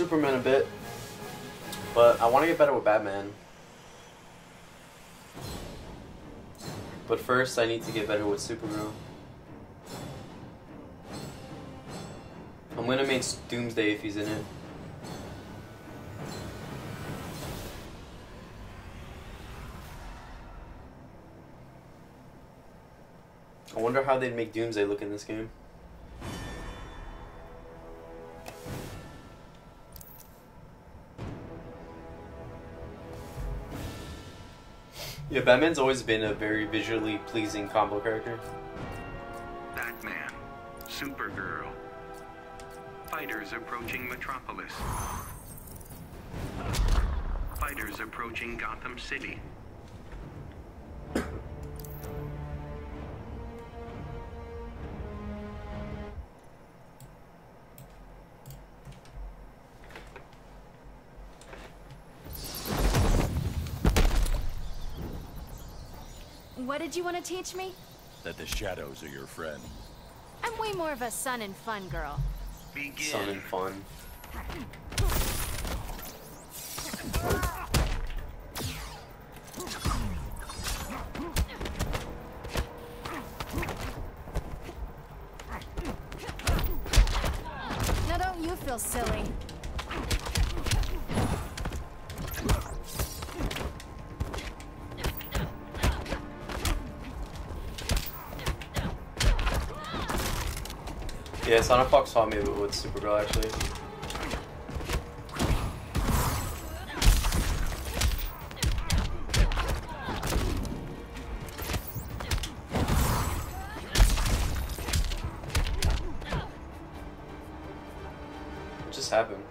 Superman a bit, but I want to get better with Batman. But first, I need to get better with Supergirl. I'm gonna make Doomsday if he's in it. I wonder how they'd make Doomsday look in this game. Yeah, Batman's always been a very visually pleasing combo character. Batman, Supergirl, fighters approaching Metropolis, fighters approaching Gotham City. What did you want to teach me? That the shadows are your friend. I'm way more of a sun and fun girl. Begin. Sun and fun. Now don't you feel silly? Yeah, SonicFox taught me with Supergirl actually. What just happened?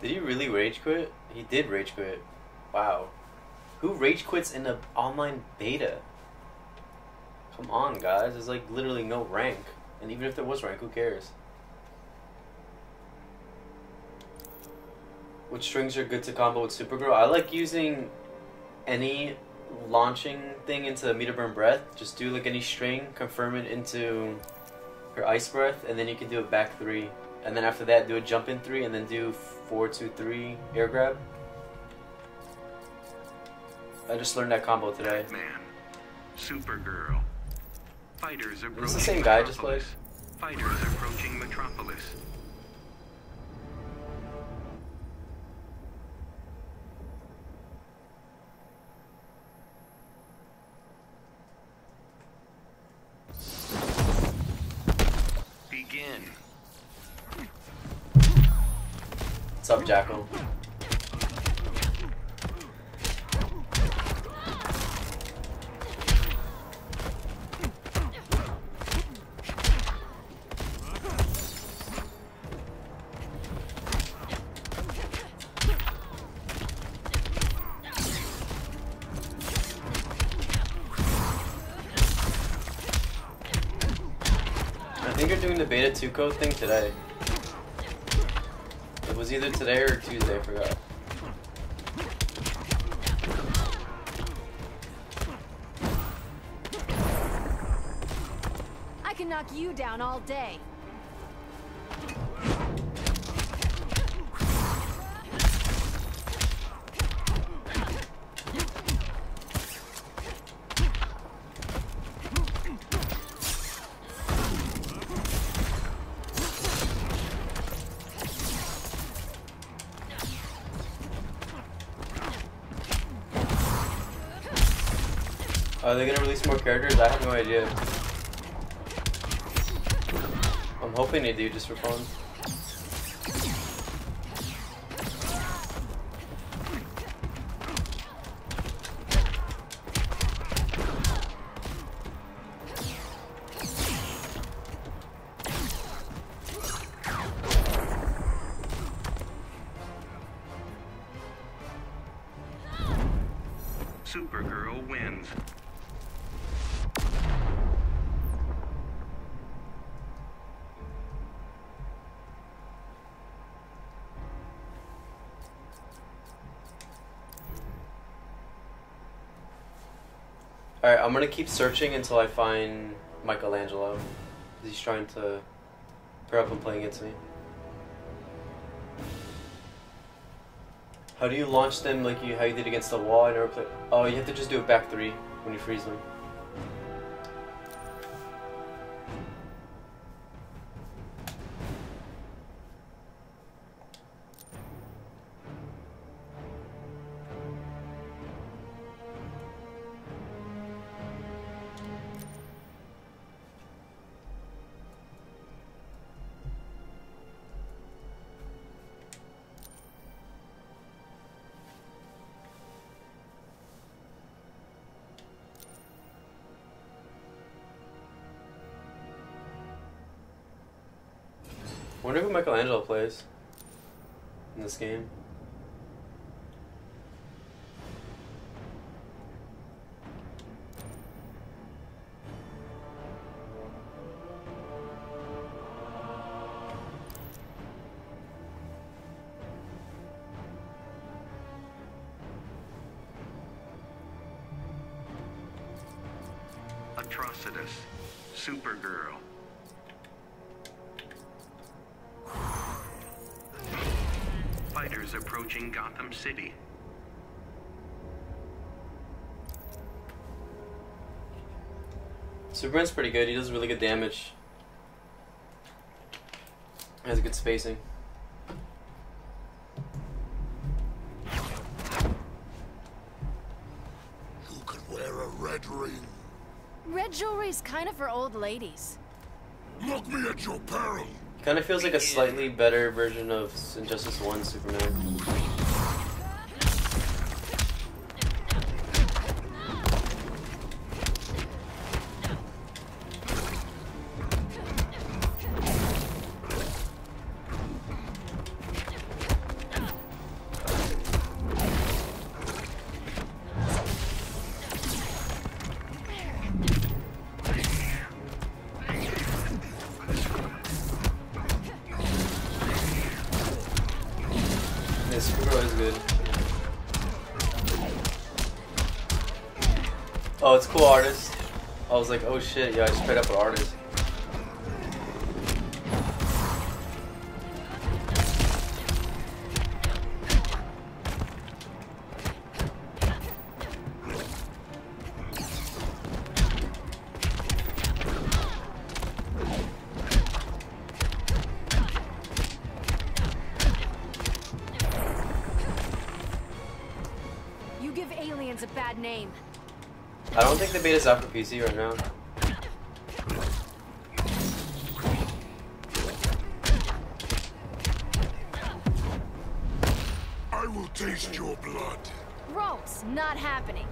Did he really rage quit? He did rage quit. Wow. Who rage quits in an online beta? Come on, guys. There's like literally no rank. And even if there was rank, who cares? Which strings are good to combo with Supergirl? I like using any launching thing into Meter Burn Breath. Just do like any string, confirm it into her Ice Breath, and then you can do a back three. And then after that, do a jump in three, and then do 4-2-3 air grab. I just learned that combo today. Batman, Supergirl, fighters approaching. It's the same guy I just played. Fighters approaching Metropolis. Begin. What's up, Jackal? I think you're doing the beta 2 code thing today. It was either today or Tuesday, I forgot. I can knock you down all day. Are they gonna release more characters? I have no idea. I'm hoping they do, just for fun. Supergirl wins. Alright, I'm gonna keep searching until I find Michelangelo. He's trying to pair up and play against me. How do you launch them like you, how you did against the wall? I never played. Oh, you have to just do a back three when you freeze them. I wonder who Michelangelo plays in this game. Atrocitus, Supergirl. Fighters approaching Gotham City. Superman's pretty good. He does really good damage. Has good spacing. You could wear a red ring. Red jewelry's kind of for old ladies. Look me at your peril. Kind of feels like a slightly better version of Injustice 1 Superman. Oh, it's cool artist. I was like, oh shit, yeah, I just paired up an artist. You give aliens a bad name. I don't think the beta's out for PC right now. I will taste your blood. Gross, not happening.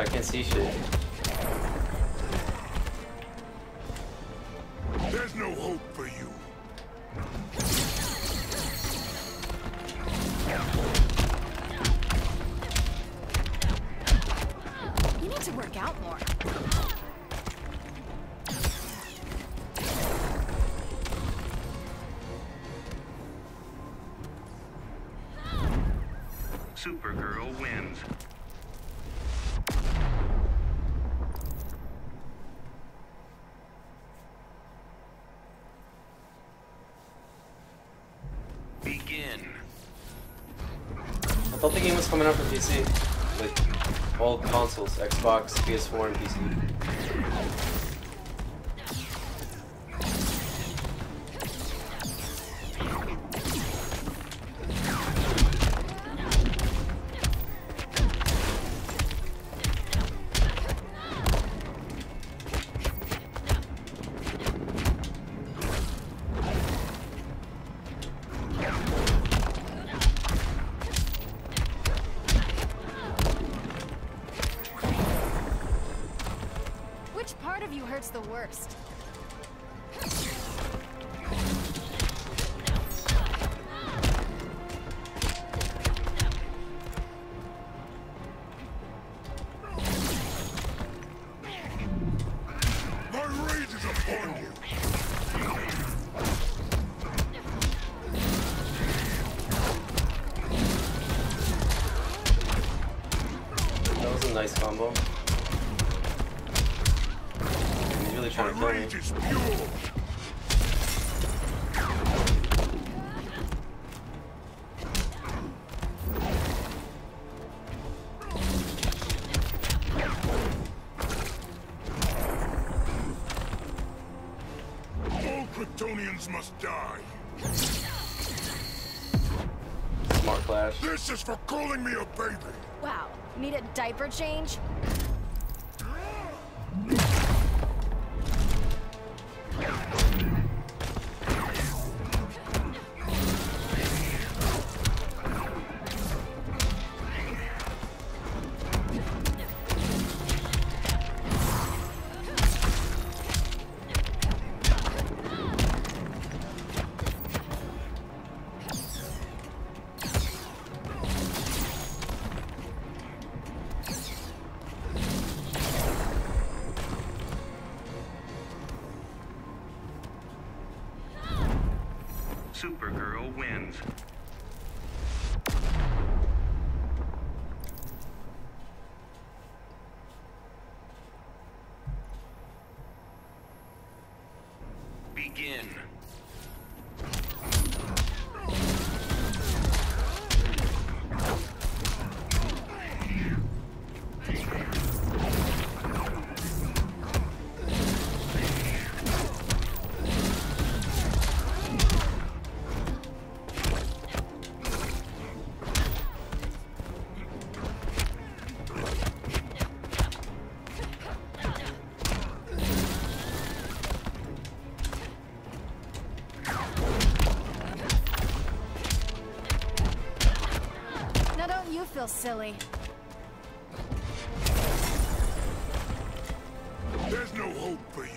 I can't see shit. There's no hope for you. You need to work out more. Supergirl wins. I thought the game was coming out for PC, like all consoles, Xbox, PS4, and PC. Which part of you hurts the worst? was a nice combo. He's really trying to kill me. Must die. Smart Flash. This is for calling me a baby. Wow, need a diaper change? Supergirl wins. Begin. Silly. There's no hope for you.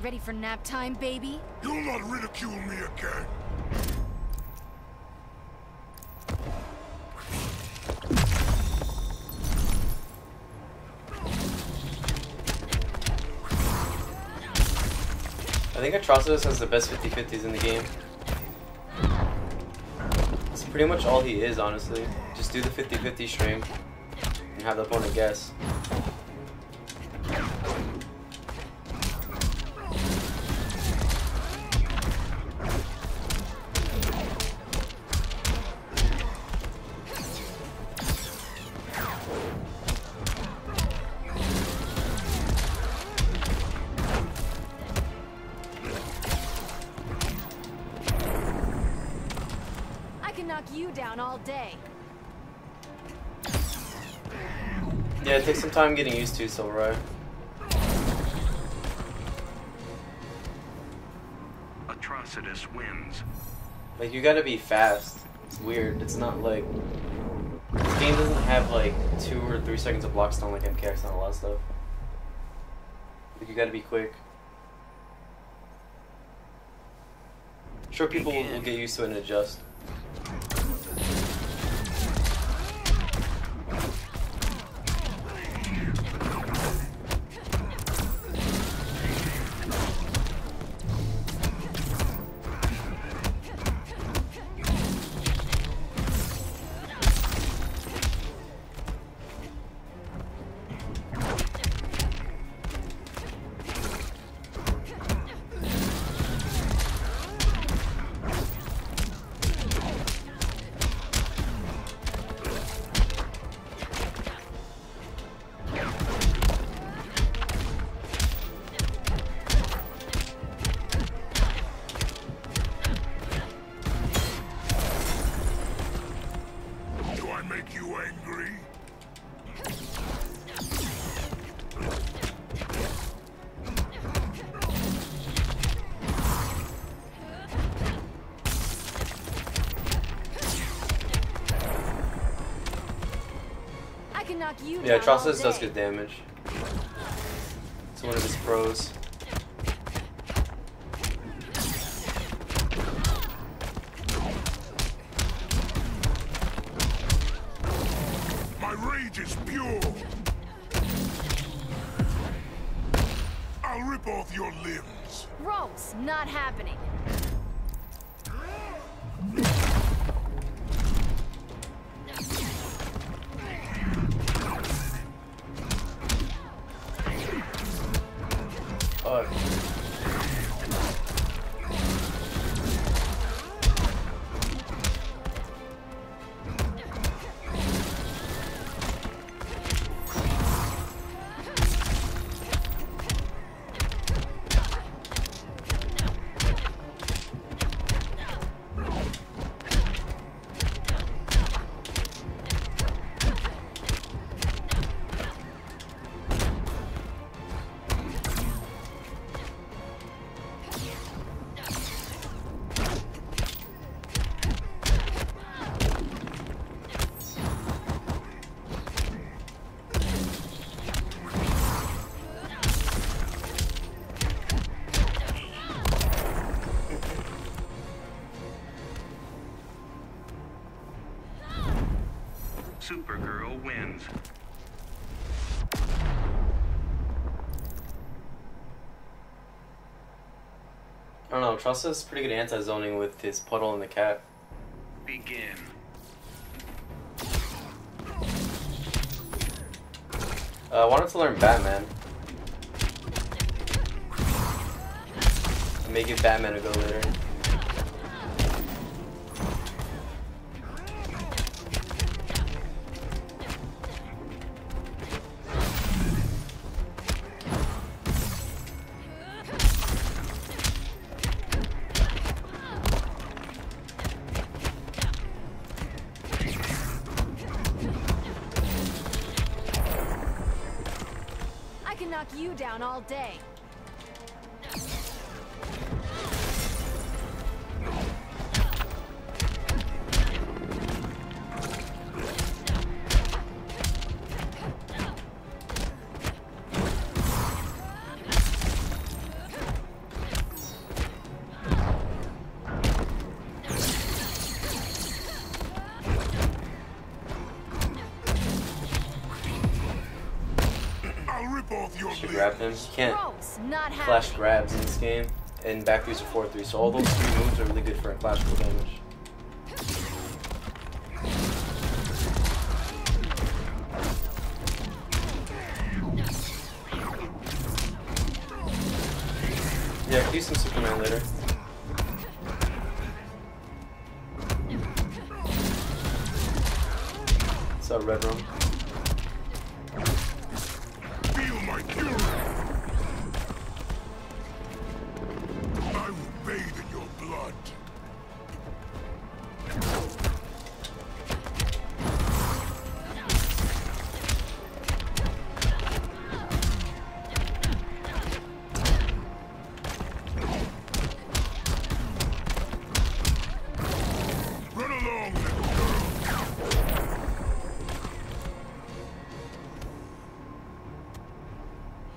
Ready for nap time, baby? You'll not ridicule me again! I think Atrocitus has the best 50-50s in the game. That's pretty much all he is, honestly. Just do the 50-50 string and have the opponent guess. Yeah, it takes some time getting used to, so right. Atrocitus wins. Like, you gotta be fast. It's weird. It's not like... This game doesn't have like 2 or 3 seconds of block stun like MKX on a lot of stuff. Like, you gotta be quick. I'm sure people will get used to it and adjust. Yeah, Atrocitus does good damage. It's one of his pros. rage is pure. I'll rip off your limbs. Rose, not happening. Supergirl wins. I don't know, Atrocitus is pretty good anti-zoning with his puddle and the cat. Begin. I wanted to learn Batman. I may give Batman a go later. You down all day. Grab him. You can't flash grabs in this game, and back 3s or 4-3, so all those 3 moves are really good for a flash for damage. Yeah, I could use some Superman later. What's up, Red Room?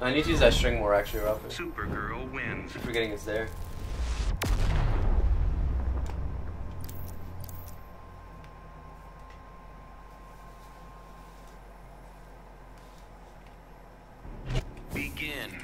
I need to use that string more actually, Robert. Supergirl wins. Keep forgetting it's there. Begin.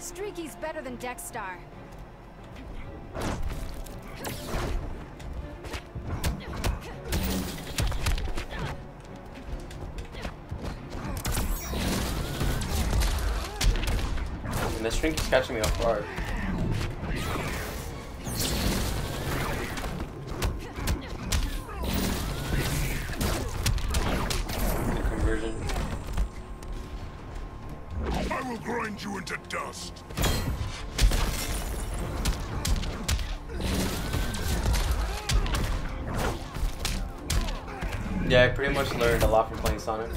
Streaky's better than Dex-Starr. And the shrink is catching me off guard. you into dust. Yeah, I pretty much learned a lot from playing Sonic.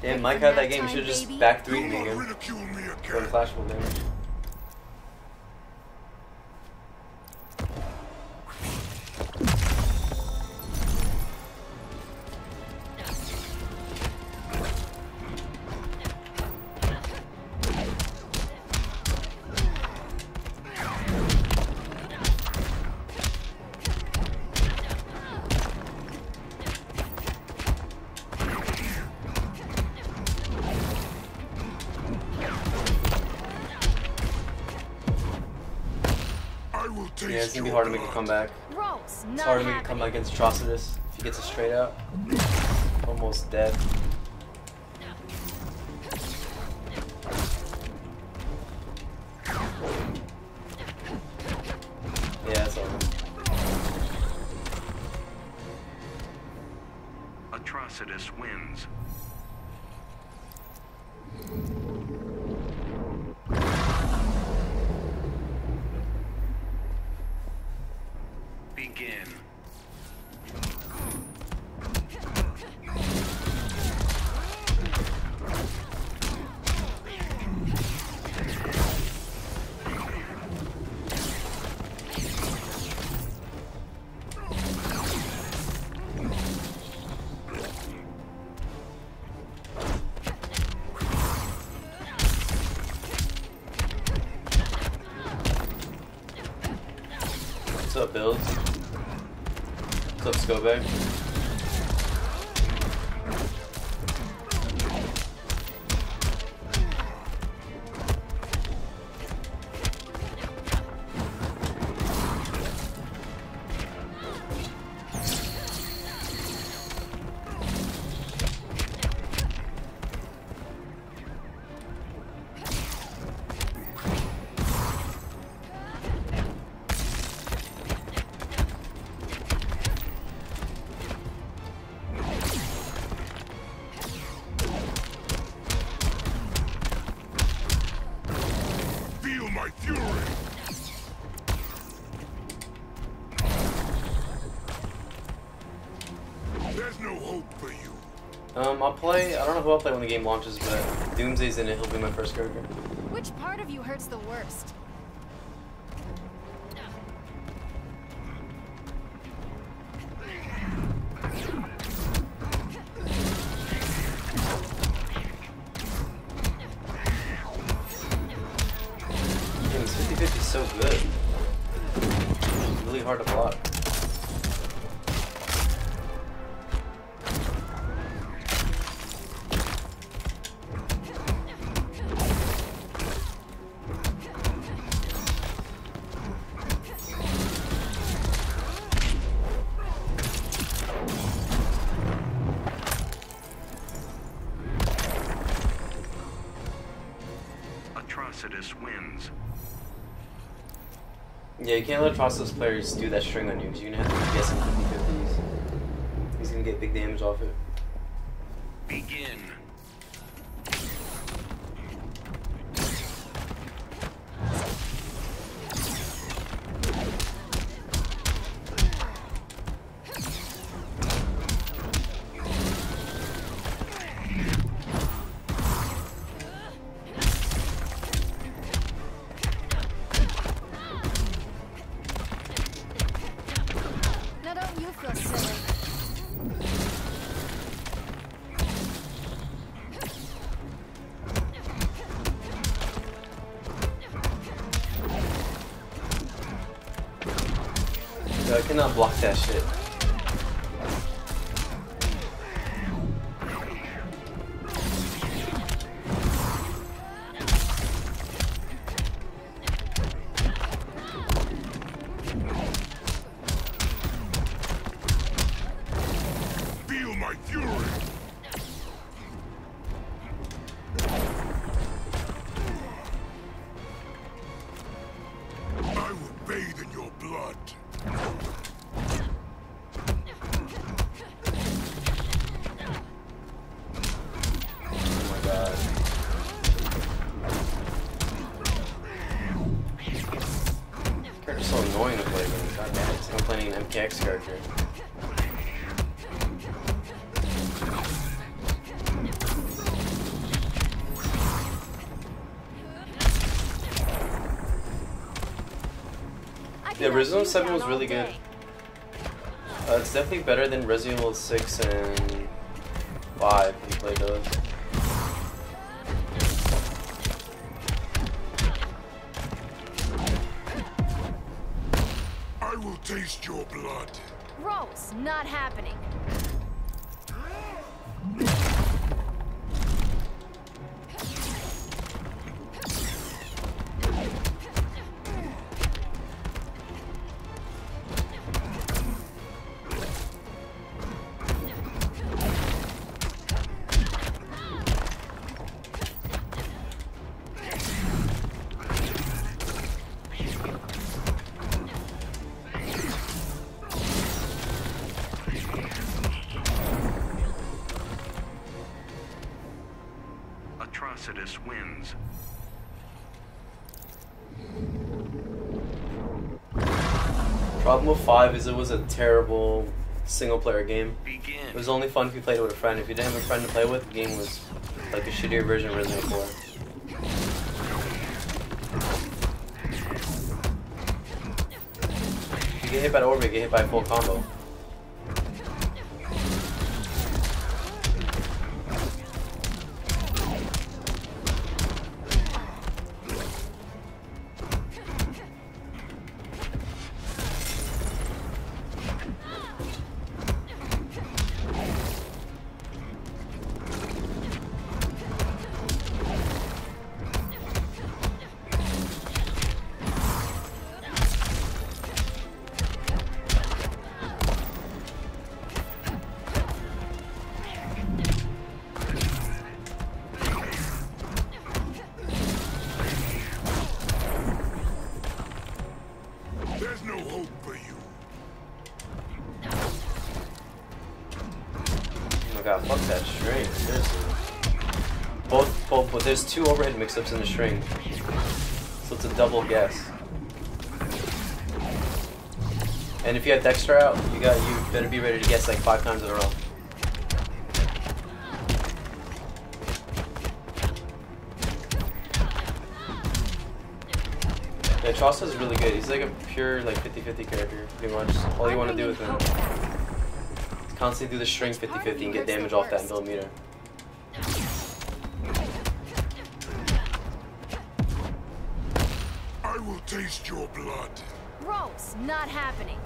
Damn, Mike had that game, you should've just back 3'd me again for the flashable damage. Yeah, it's gonna be hard to make a comeback. It's hard to make a comeback against Atrocitus. If he gets a straight out, almost dead. Yeah, it's over. Atrocitus wins. What's up, Bills? What's up, Scobag? I'll play, I don't know who I'll play when the game launches, but Doomsday's in it, he'll be my first character. Which part of you hurts the worst? Damn, this 50-50 is so good. It's really hard to block. Wins. Yeah, you can't let Atrocitus players do that string on you because you're gonna have to be guessing 50-50s. He's gonna get big damage off it. Begin. I cannot block that shit. Feel my fury. I will bathe in your blood. playing an MKX character. Yeah, Resident Evil 7 was really good. It's definitely better than Resident Evil 6 and 5 when you play those. I will taste your blood. Gross, not happening. Atrocitus wins. Problem with 5 is it was a terrible single-player game. It was only fun if you played it with a friend. If you didn't have a friend to play with, the game was like a shittier version of Resident Evil 4. If you get hit by the orbit, you get hit by a full combo. Fuck that string, seriously. But there's two overhead mix-ups in the string. So it's a double guess. And if you have Dex-Starr out, you better be ready to guess like 5 times in a row. Yeah, Chaucer is really good. He's like a pure like 50-50 character, pretty much. All you want to do with him. Constantly do the string 50-50 and get damage off that millimeter. I will taste your blood. Gross, not happening.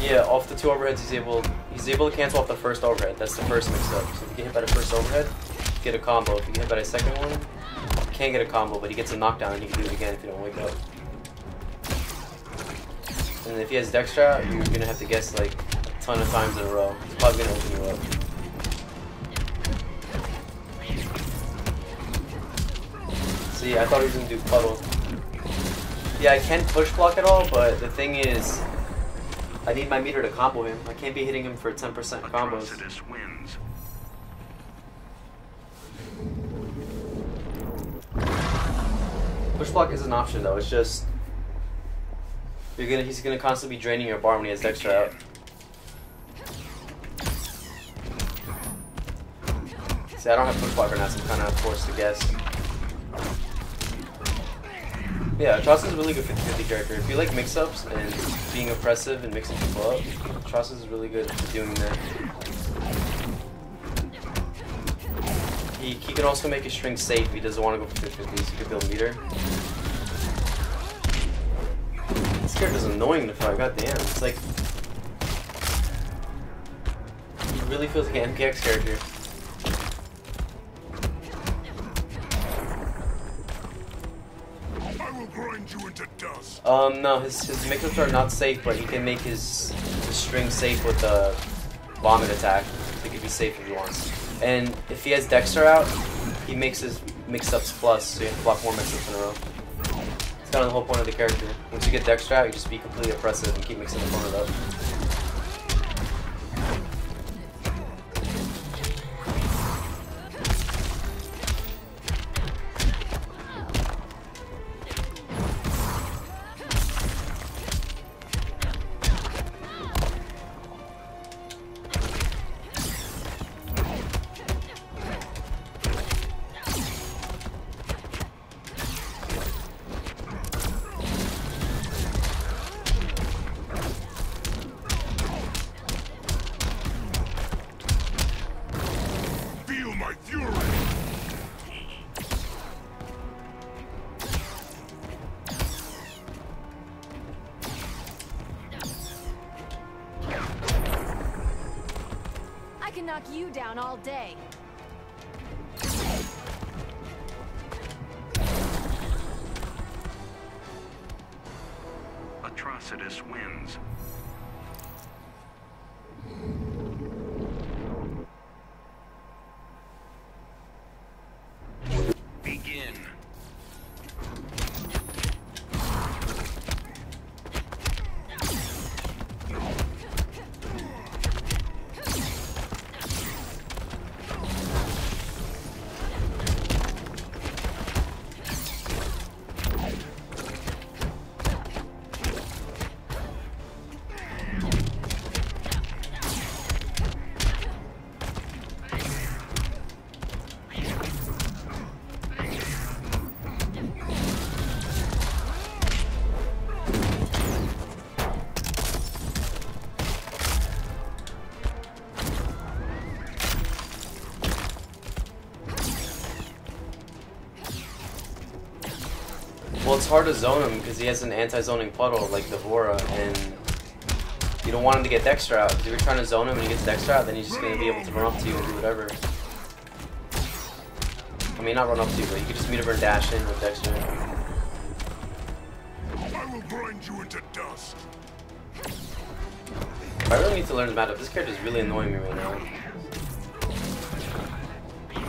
Yeah, off the 2 overheads, he's able to cancel off the first overhead. That's the first mix-up. So if you get hit by the first overhead, get a combo. If you get hit by the second one, can't get a combo, but he gets a knockdown and you can do it again if you don't wake up. And if he has Dex-Starr out, you're gonna have to guess like a ton of times in a row. It's probably gonna open you up. See, I thought he was gonna do Puddle. Yeah, I can push block at all, but the thing is, I need my meter to combo him. I can't be hitting him for 10% combos. Wins. Push block is an option though. It's just he's gonna constantly be draining your bar when he has Dex-Starr out. See, I don't have push block right now, so I'm kind of forced to guess. Yeah, Atrocitus is a really good 50-50 character. If you like mix-ups and being oppressive and mixing people up, Atrocitus is really good at doing that. He can also make his string safe if he doesn't want to go for 50-50, so he can build meter. This character's annoying to fight, goddamn. It's like... It really feels like an MKX character. I will grind you into dust. No, his mix-ups are not safe, but he can make his string safe with a vomit attack. So he can be safe if he wants. And if he has Dex-Starr out, he makes his mix-ups plus, so you have to block more mix-ups in a row. It's kind of the whole point of the character. Once you get Dex-Starr out, you just be completely oppressive and keep mixing the opponent up. can knock you down all day. Atrocitus wins. Well, it's hard to zone him because he has an anti-zoning puddle like D'Vora, and you don't want him to get Dex-Starr out. If you're trying to zone him and he gets Dex-Starr out, then he's just going to be able to run up to you and do whatever. I mean, not run up to you, but you can just meet him and dash in with Dex-Starr. I will grind you into dust. I really need to learn his matchup. This character is really annoying me right now. Oh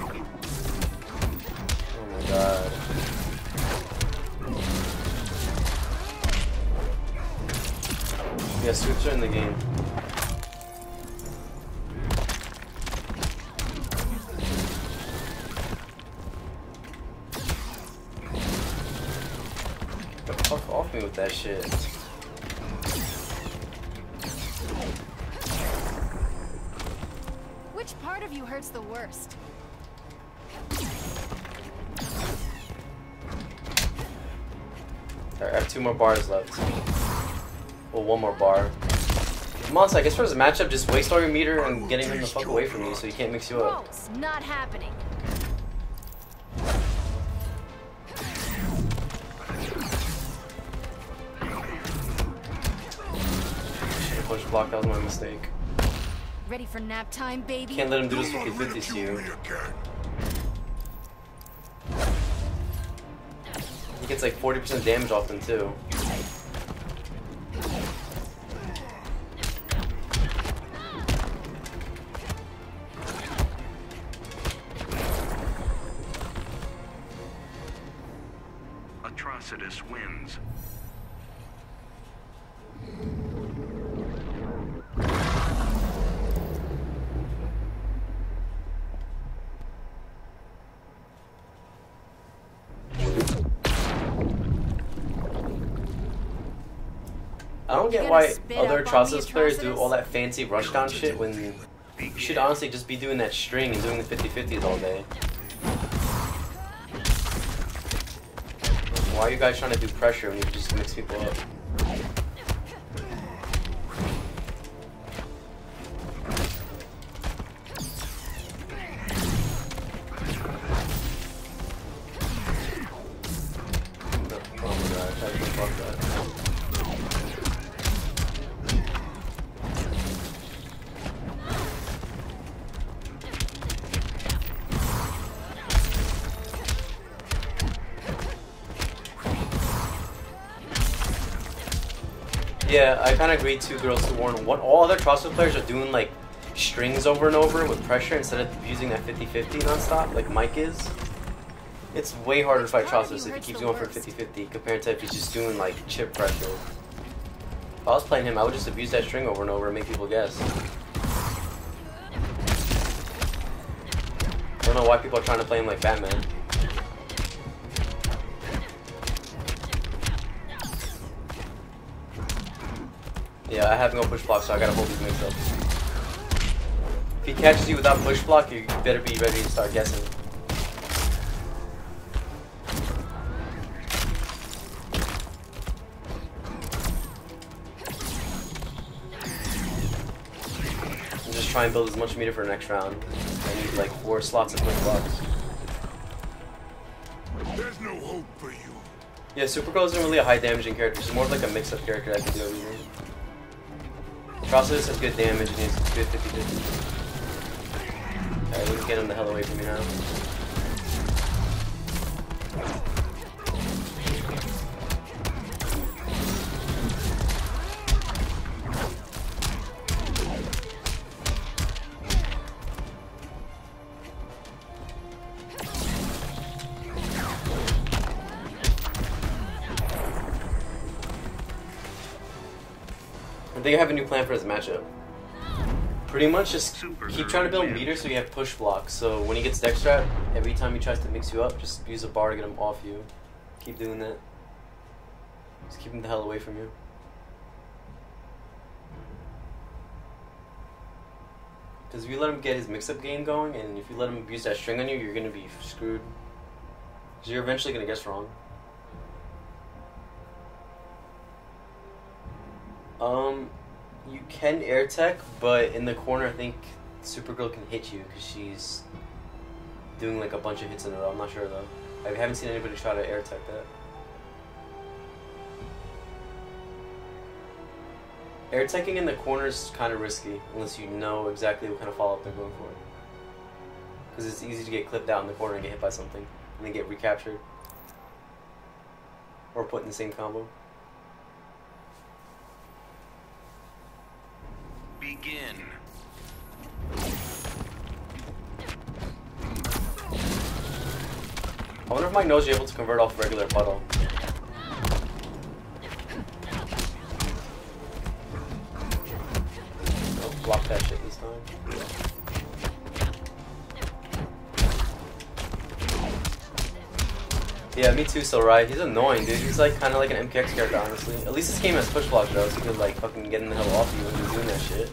my god. Yeah, switcher in the game. The fuck off me with that shit. Which part of you hurts the worst? Alright, I have two more bars left. Well, one more bar. Monster, I guess for his matchup, just waste all your meter and getting him the fuck away from you so he can't mix you up. It's not happening. Shit, push block, that was my mistake. Ready for nap time, baby? Can't let him do this with 50s to you. He gets like 40% damage off them too. Atrocitus wins. I don't get why other Atrocitus players do all that fancy rushdown shit when you should honestly just be doing that string and doing the 50-50s all day. Why are you guys trying to do pressure when you just mix people up? Yeah, I kind of agree too, Girls Who Warn. What all other Atrocitus players are doing, like strings over and over with pressure instead of using that 50-50 nonstop, like Mike is. It's way harder to fight Atrocitus if he keeps going for 50-50 compared to if he's just doing like chip pressure. If I was playing him, I would just abuse that string over and over and make people guess. I don't know why people are trying to play him like Batman. Yeah, I have no push block, so I gotta hold these mix ups. If he catches you without push block, you better be ready to start guessing. I'm just trying to build as much meter for the next round. I need like 4 slots of push blocks. There's no hope for you. Yeah, Supergirl isn't really a high damaging character, she's more of like a mix up character that can do everything. Atrocitus has good damage and he's good 50-50. Alright, let's get him the hell away from me now. I think I have a new plan for this matchup. Pretty much just keep trying to build meters so you have push blocks. So when he gets Dex-Starr, every time he tries to mix you up, just use a bar to get him off you. Keep doing that. Just keep him the hell away from you. Because if you let him get his mix-up game going, and if you let him abuse that string on you, you're going to be screwed. Because you're eventually going to guess wrong. You can air tech, but in the corner I think Supergirl can hit you because she's doing like a bunch of hits in a row. I'm not sure though. I haven't seen anybody try to air tech that. Air teching in the corner is kind of risky unless you know exactly what kind of follow-up they're going for. Because it's easy to get clipped out in the corner and get hit by something and then get recaptured. Or put in the same combo. Begin. I wonder if Mike knows you're able to convert off regular puddle. Don't block that shit this time. Yeah, me too, so right. He's annoying, dude. He's like kind of like an MKX character, honestly. At least this game has push blocks, though, so you could like fucking get him the hell off you when he's doing that shit.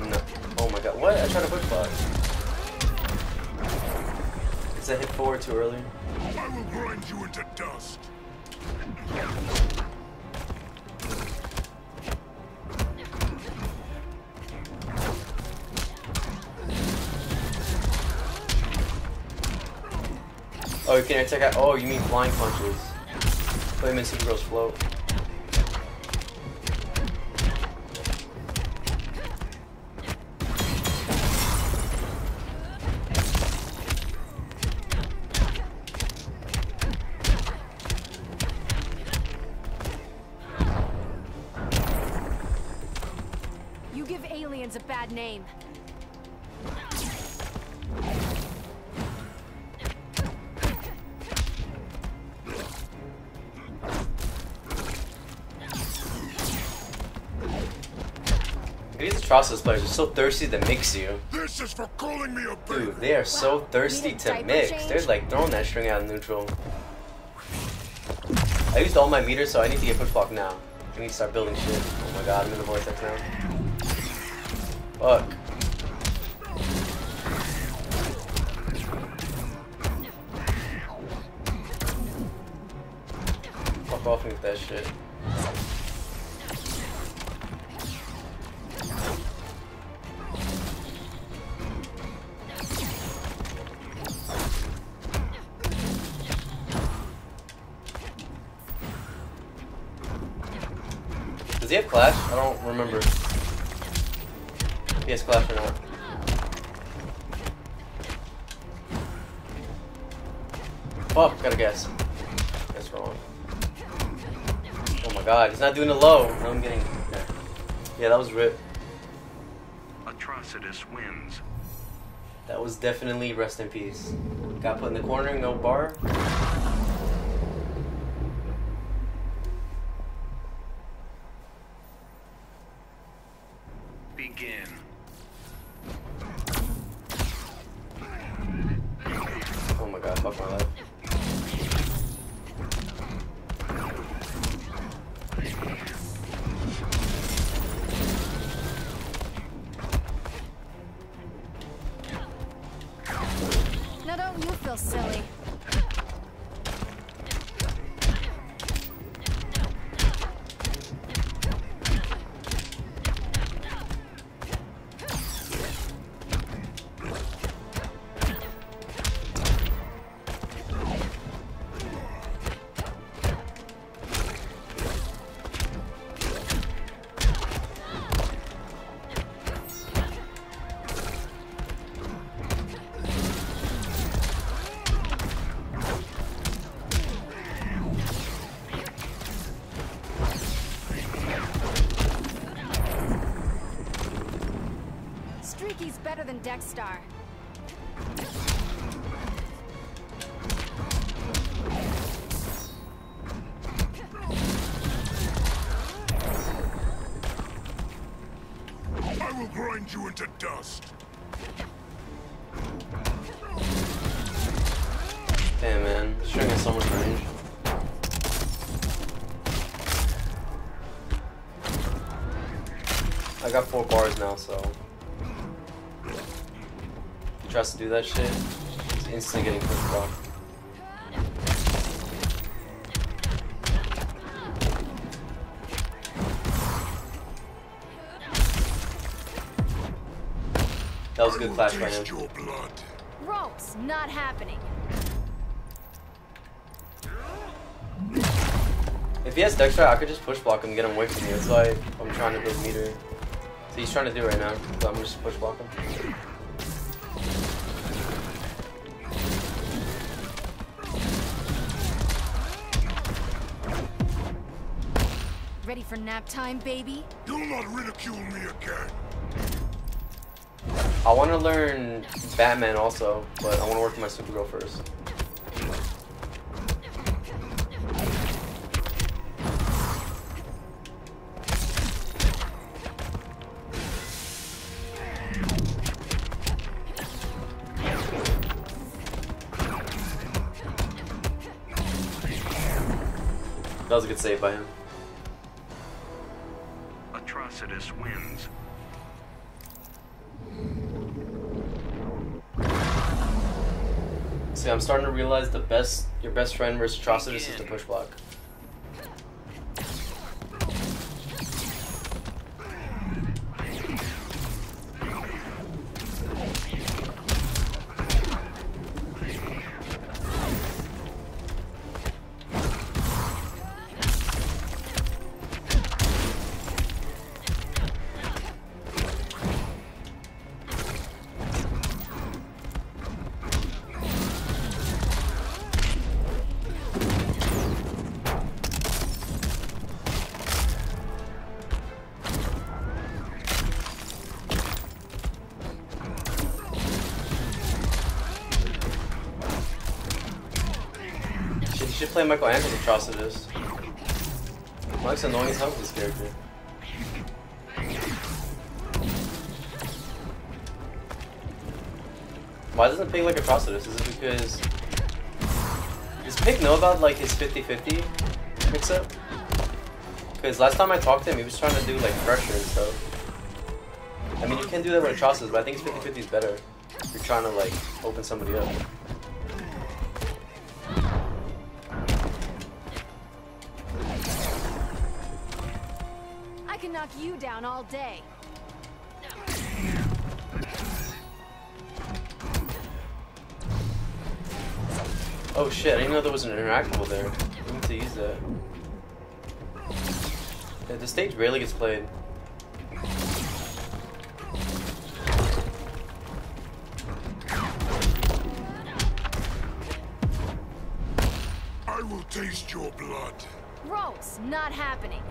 No. Oh my god, what? I tried to push block. Is that hit forward too early? I will grind you into dust. Oh, you can attack out. Oh, you mean flying punches. Wait a minute, Supergirl's float. You give aliens a bad name. Atrocitus players are so thirsty to mix you. This is for calling me a baby. Dude, they are so thirsty to mix. Change. They're like throwing that string out of neutral. I used all my meters, so I need to get push block now. I need to start building shit. Oh my god, I'm in the void sex now. Fuck. Fuck off me with that shit. Does he have Clash? I don't remember if he has Clash or not. Fuck, gotta guess. That's wrong. Oh my god, he's not doing the low. No, I'm getting... Okay. Yeah, that was RIP. Atrocitus wins. That was definitely rest in peace. Got put in the corner, no bar. Dex-Starr. I will grind you into dust. Damn, man, this thing has so much range. I got 4 bars now, so if he tries to do that shit, he's instantly getting pushed off. That was a good clash by him. Ropes, not happening. If he has Dex-Starr, I could just push block him and get him away from me. That's why I'm trying to build meter. So he's trying to do right now, so I'm gonna just push block him. Ready for nap time, baby? Do not ridicule me again. I want to learn Batman also, but I want to work on my Supergirl first. That was a good save by him. Atrocitus wins. See, I'm starting to realize the your best friend versus Atrocitus is the push block. You should play Michelangelo's Atrocitus. Mike's annoying as hell with this character. Why doesn't Pig like Atrocitus? Is it because... Does Pig know about like his 50-50 mix-up? Because last time I talked to him, he was trying to do like pressure and stuff. I mean, you can do that with Atrocitus, but I think his 50-50 is better if you're trying to like open somebody up. I can knock you down all day. Oh shit, I didn't know there was an interactable there. I need to use that. Yeah, the stage rarely gets played. I will taste your blood. Gross, not happening.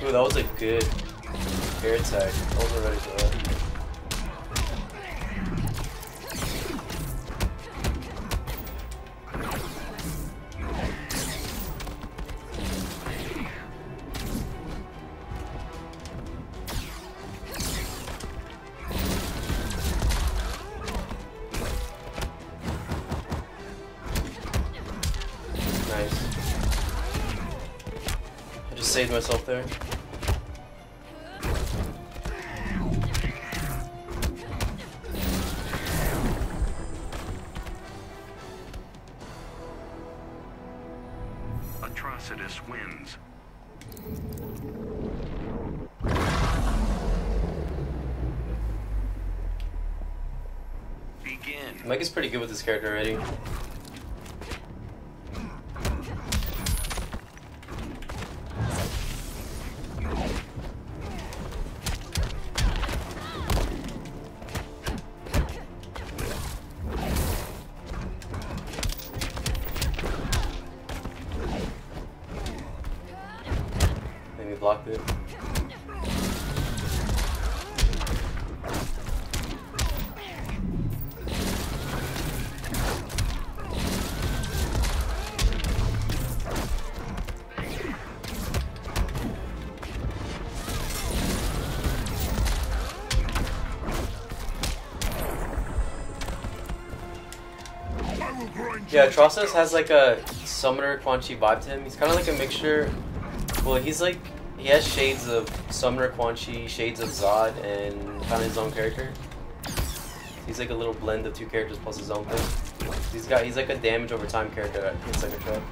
Ooh, that was a good air attack. I wasn't ready for that. Nice. I just saved myself there. Atrocitus wins. Begin. Mike is pretty good with this character already. blocked it. Yeah, Atrocitus has like a Summoner Quan Chi vibe to him. He's kind of like a mixture. Well, he's like, he has shades of Summoner Quan Chi, shades of Zod, and kind of his own character. He's like a little blend of two characters plus his own thing. He's like a damage over time character that hits like a truck.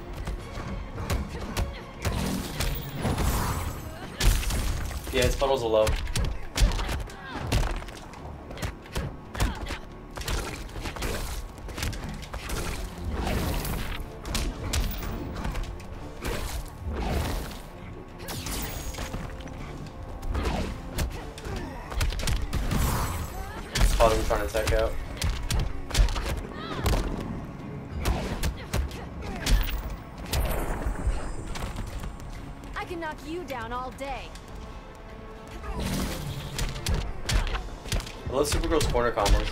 Yeah, his puddles are low. Caught him trying to attack out. I can knock you down all day. I love Supergirl's corner combos.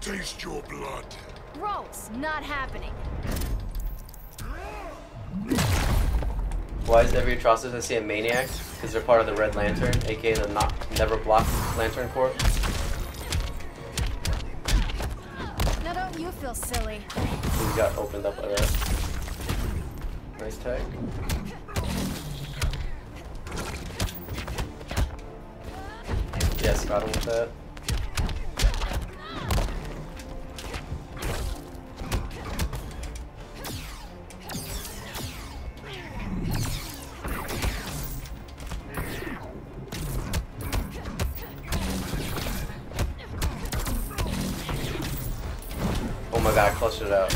Taste your blood. Gross, not happening. Why is every Atrocitus I see a maniac? Because they're part of the Red Lantern, aka the never blocked Lantern Corps. Now don't you feel silly? We got opened up by that. Nice tag. Yes, got him with that. Oh my god, I clustered it out.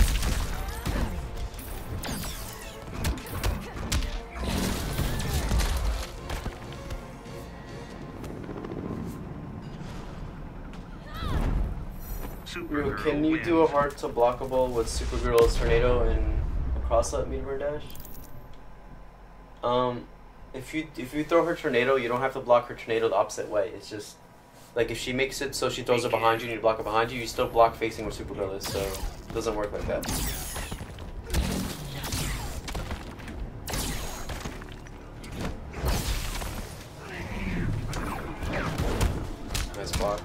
Yo, can you do a hard to blockable with Supergirl's tornado and a cross up meteor dash? If you throw her tornado, you don't have to block her tornado the opposite way. It's just like, if she makes it so she throws it behind you and you block it behind you, you still block facing where Supergirl is, so it doesn't work like that. Nice block.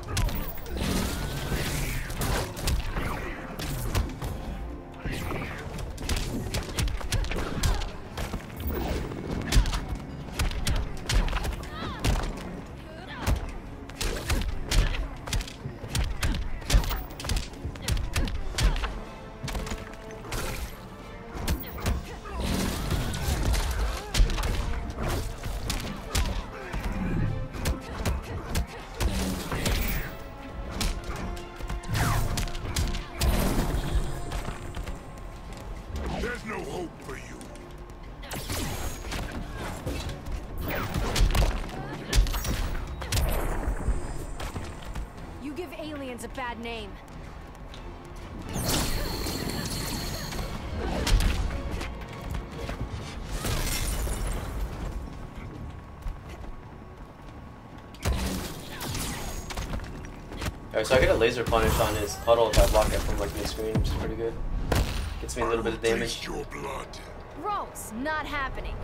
A bad name. Alright, so I get a laser punish on his puddle if I block it from like mid-screen, which is pretty good. Gets me a little bit of damage. Gross, not happening.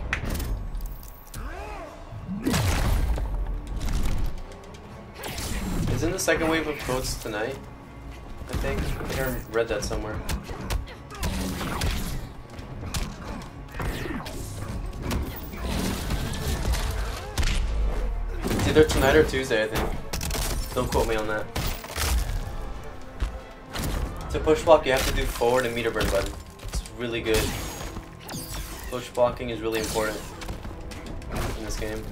Isn't the second wave of quotes tonight? I think I read that somewhere. It's either tonight or Tuesday, I think. Don't quote me on that. To push block, you have to do forward and meter burn button. It's really good. Push blocking is really important in this game,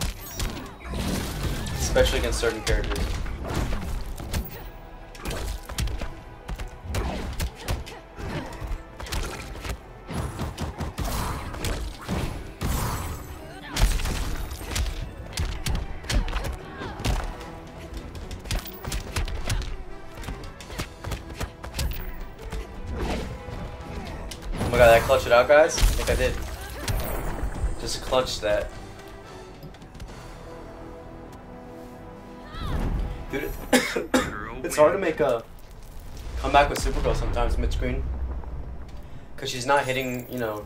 especially against certain characters. god, did I clutch it out, guys? I think I did. Just clutched that. Dude, it's hard to make a comeback with Supergirl sometimes mid-screen. Because she's not hitting, you know,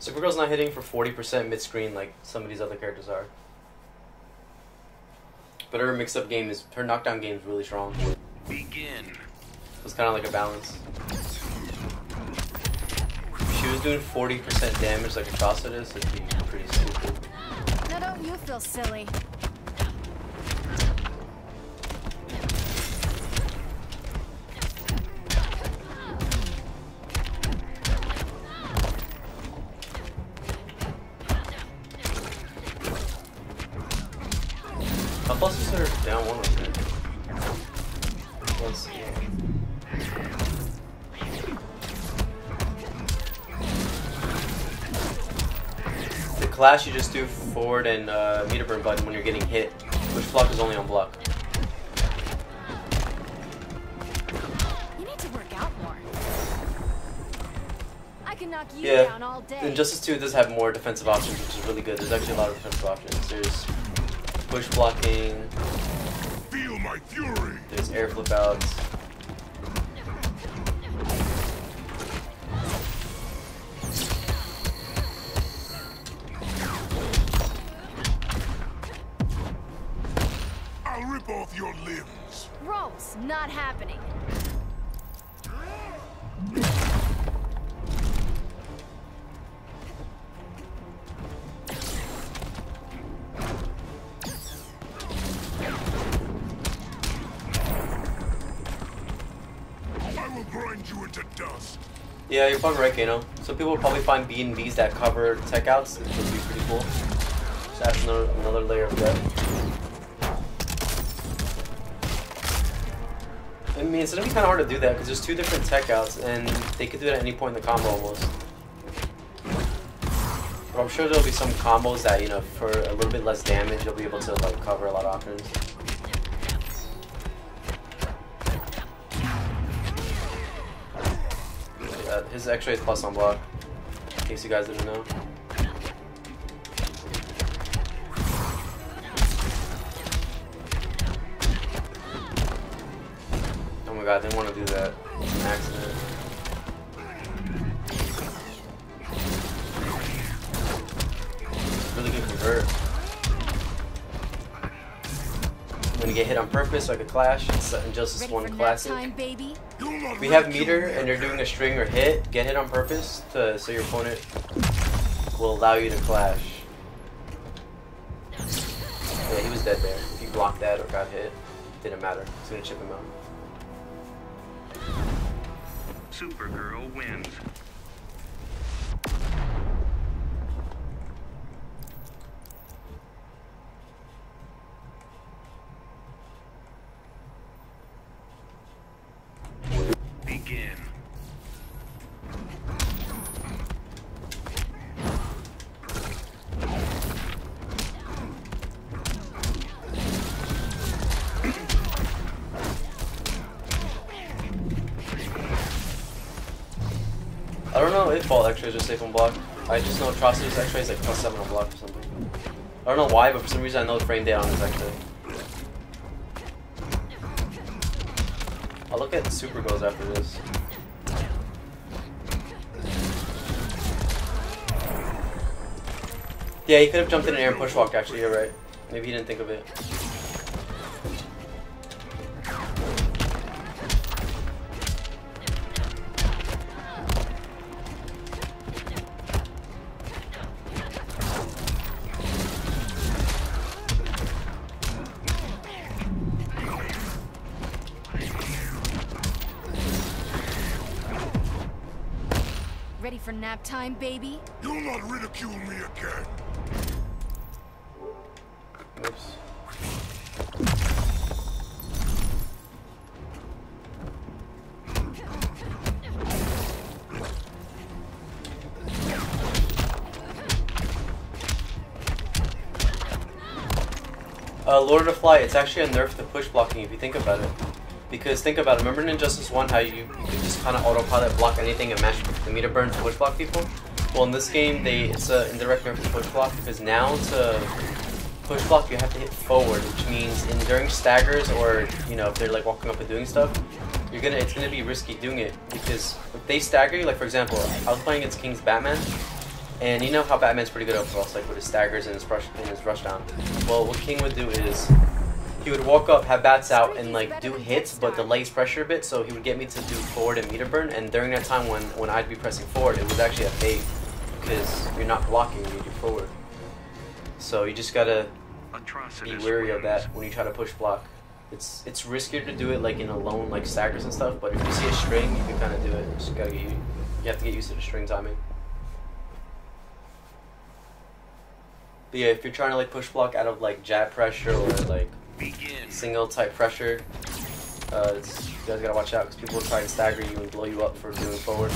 Supergirl's not hitting for 40% mid-screen like some of these other characters are. But her mix-up game is, her knockdown game is really strong. Begin. It's kind of like a balance. If she was doing 40% damage like Atrocitus, it'd be pretty stupid. No, don't you feel silly. Last, you just do forward and meter burn button when you're getting hit, which block is only on block. You need to work out more. I can knock you down all day. Injustice 2 does have more defensive options, which is really good. There's actually a lot of defensive options. There's push blocking. Feel my fury. There's air flip outs. Not happening. I will grind you into dust. Yeah, you're probably right, Kano. So people will probably find B&Bs that cover tech outs, which would be pretty cool. Just add another layer of that. I mean, it's gonna be kind of hard to do that because there's two different tech outs and they could do it at any point in the combo almost. But I'm sure there'll be some combos that, you know, for a little bit less damage, you'll be able to like cover a lot of options. Yeah, his X-ray is plus on block, in case you guys didn't know. God, I didn't want to do that. It's an accident. It's really good convert. I'm gonna get hit on purpose, so I could clash. It's Injustice 1 Classic. We have meter, and you're doing a string or hit. Get hit on purpose, so your opponent will allow you to clash. Yeah, he was dead there. If you blocked that or got hit, didn't matter. It's gonna chip him out. Supergirl wins. Begin. I don't know if all X-rays are safe on block. I just know Atrocitus X-ray is like plus 7 on block or something. I don't know why, but for some reason I know frame down is X-ray. I'll look at Supergirls after this. Yeah, he could have jumped in an air and push walk actually, you're right. Maybe he didn't think of it. For nap time, baby. You'll not ridicule me again. Oops. Lord of the Fly, it's actually a nerf to push blocking if you think about it. Because think about it, remember in Injustice 1 how you could just kind of autopilot block anything and mash the meter burn to push block people? Well, in this game, it's an indirect nerf to push block, because now to push block you have to hit forward, which means during staggers or, you know, if they're like walking up and doing stuff, it's gonna be risky doing it, because if they stagger you, like for example, I was playing against King's Batman, and you know how Batman's pretty good overall, like with his staggers and his rush down. Well, what King would do is, he would walk up, have bats out, and like do hits, but delays pressure a bit, so he would get me to do forward and meter burn, and during that time when I'd be pressing forward, it was actually a fake, because you're not blocking, you do forward. So you just gotta be wary of that when you try to push block. It's riskier to do it like in alone, like staggers and stuff, but if you see a string, you can kind of do it. You have to get used to the string timing. But yeah, if you're trying to like push block out of like jab pressure or like single type pressure, you guys gotta watch out because people will try and stagger you and blow you up for doing forward.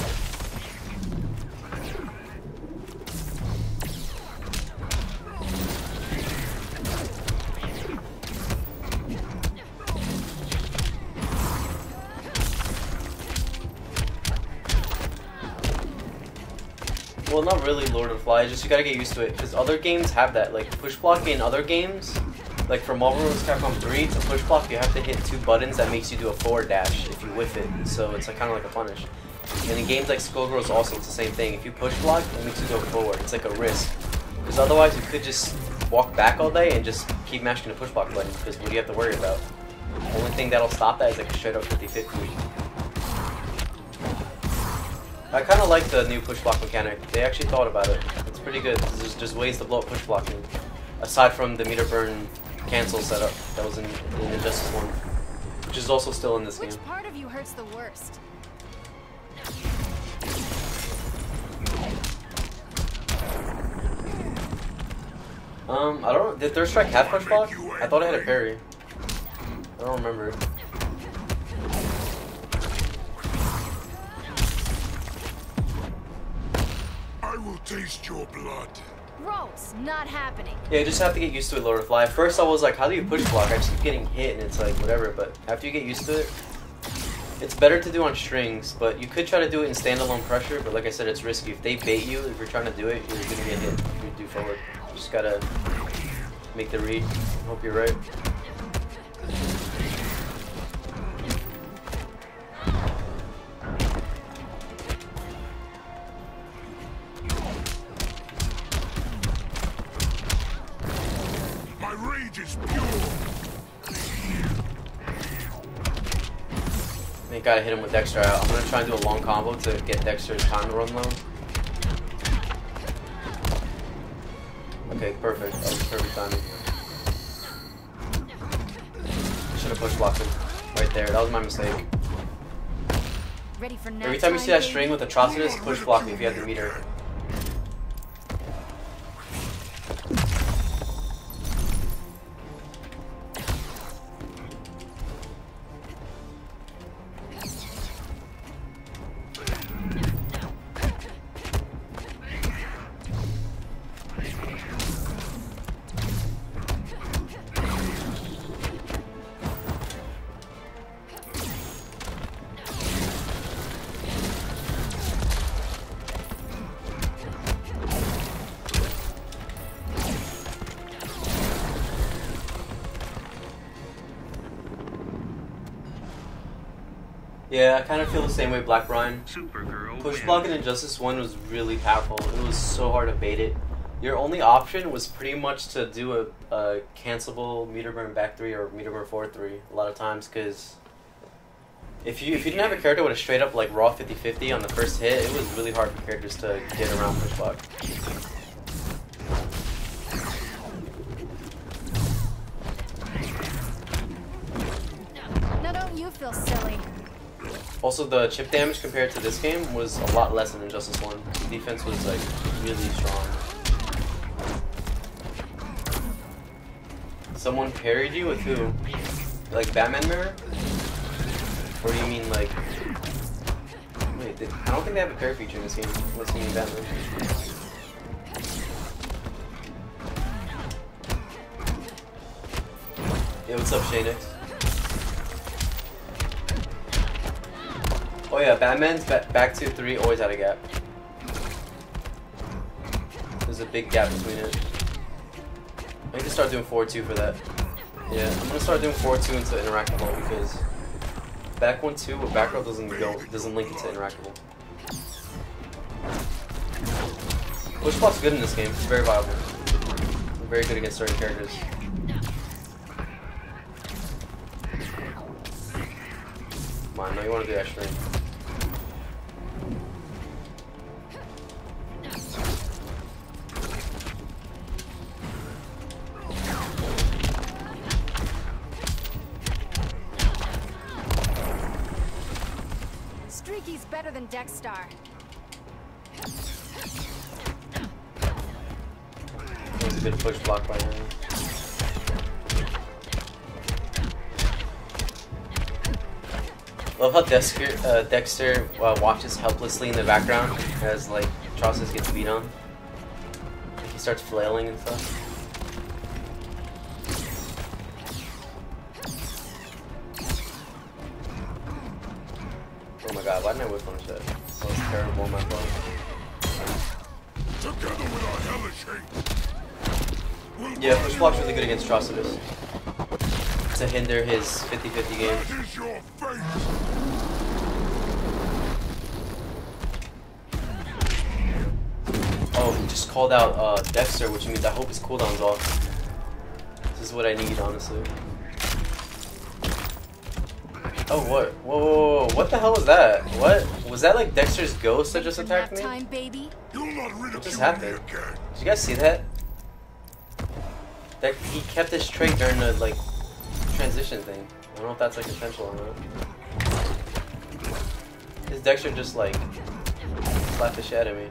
Well, not really Lord of the Flies, just you gotta get used to it, because other games have that, like push block in other games, like for Marvel vs. Capcom 3, to push block you have to hit two buttons that makes you do a forward dash if you whiff it, so it's like, kind of like a punish. And in games like Skullgirls also, it's the same thing, if you push block, it makes you go forward, it's like a risk, because otherwise you could just walk back all day and just keep mashing the push block button, because what do you have to worry about? The only thing that'll stop that is like a straight up 50-50. I kind of like the new push block mechanic. They actually thought about it. It's pretty good. There's just ways to blow up push blocking, aside from the meter burn cancel setup that was in Injustice 1, which is also still in this game. Which part of you hurts the worst? I don't. Did Third Strike have push block? I thought it had a parry. I don't remember. Taste your blood. Gross, not happening. Yeah, you just have to get used to it, Lord of Fly. At first I was like, how do you push block? I just keep getting hit and it's like, whatever, but after you get used to it, it's better to do on strings, but you could try to do it in standalone pressure, but like I said, it's risky. If they bait you, if you're trying to do it, you're gonna get hit if you do forward. You just gotta make the read. Hope you're right. Gotta hit him with Dex-Starr out. I'm gonna try and do a long combo to get Dex-Starr's time to run low. Okay, perfect. That was perfect timing. Should have push blocked him right there. That was my mistake. Every time you see that string with Atrocitus, push block if you have the meter. Yeah, I kind of feel the same way, Black Brian. Push block in Injustice 1 was really powerful. It was so hard to bait it. Your only option was pretty much to do a cancelable meter burn back 3 or meter burn forward 3 a lot of times, because if you didn't have a character with a straight up like raw 50-50 on the first hit, it was really hard for characters to get around push block. Now don't you feel silly? Also, the chip damage compared to this game was a lot less than Injustice 1. The defense was like really strong. Someone parried you with who? Like Batman Mirror? Or do you mean like... Wait, I don't think they have a parry feature in this game. What's the name of Batman? Yeah, what's up, Shadex? yeah, Batman's back 2-3 always had a gap. There's a big gap between it. I need to start doing 4-2 for that. Yeah, I'm gonna start doing 4-2 into interactable because back 1-2 with back row doesn't link into interactable. Which block's good in this game, it's very viable. I'm very good against certain characters. Come on, no, you wanna do extra. Streaky's better than Dex-Starr. That was a good push block by him. Love how Dexter watches helplessly in the background as like Atrocitus gets beat on. He starts flailing and stuff. Oh my god, why didn't I whip punish that? That was terrible on my phone. Together with our hellish hate. Yeah, push block's really good against Atrocitus. To hinder his 50-50 game. That is your fate. Oh, he just called out Dexter, which means I hope his cooldown's off. This is what I need, honestly. Oh, what? Whoa, whoa, whoa, what the hell was that? What? Was that like Dexter's ghost that just attacked me? What just happened? Did you guys see that? That he kept his trait during the, like, transition thing. I don't know if that's like intentional or not. His Dexter just like slapped the shit out of me.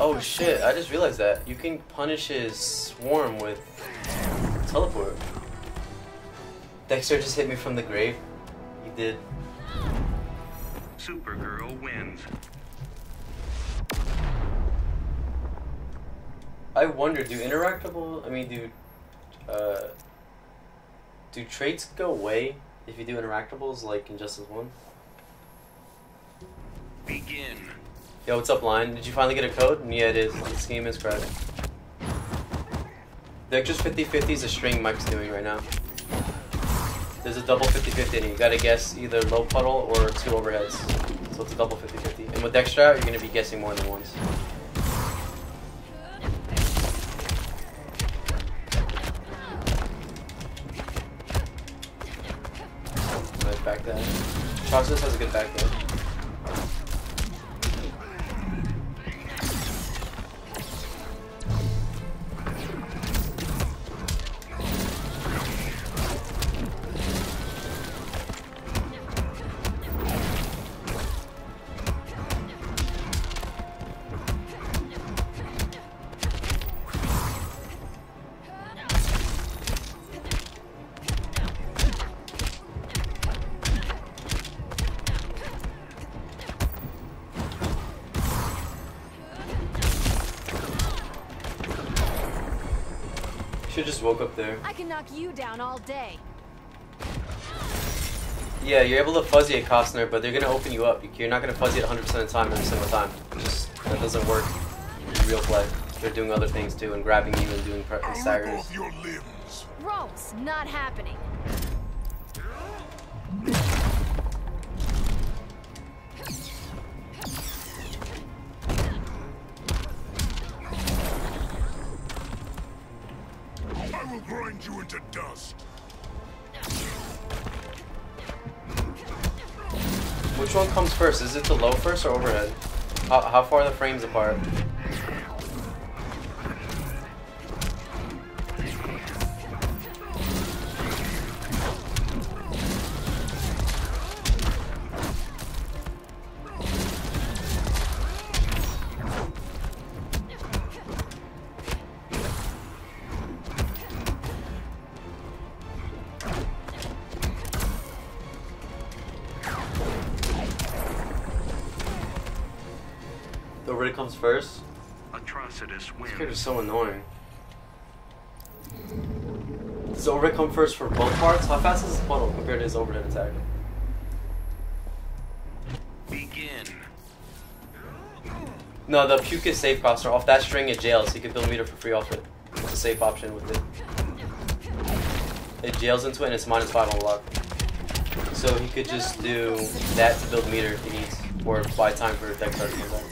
Oh shit, I just realized that. You can punish his swarm with teleport. Dexter just hit me from the grave. He did. Supergirl wins. I wonder, do interactable, I mean, do traits go away if you do interactables like Injustice 1? Begin. Yo, what's up, Lion? Did you finally get a code? Yeah, it is. This game is crap. They're just 50-50 is a string Mike's doing right now. There's a double 50-50 and you gotta guess either low puddle or two overheads. So it's a double 50-50. And with Dexter, you're gonna be guessing more than once. Nice back down. Atrocitus has a good back down. Should just woke up there. I can knock you down all day. Yeah, you're able to fuzzy at Costner, but they're gonna open you up. You're not gonna fuzzy it 100% of the time every single time. Just that doesn't work in real play. They're doing other things too, and grabbing you and doing staggers. Ropes, not happening. Grind you into dust. Which one comes first? Is it the low first or overhead? How far are the frames apart? Comes first. Atrocitus wins. This kid is so annoying. Does overhead come first for both parts? How fast is his funnel compared to his overhead attack? Begin. No, the puke is safe costs are off that string at jail, so you can build meter for free off it. It's a safe option with it. It jails into it and it's -5 on luck. So he could just do that to build meter if he needs, or buy time for Dex-Starr to come back.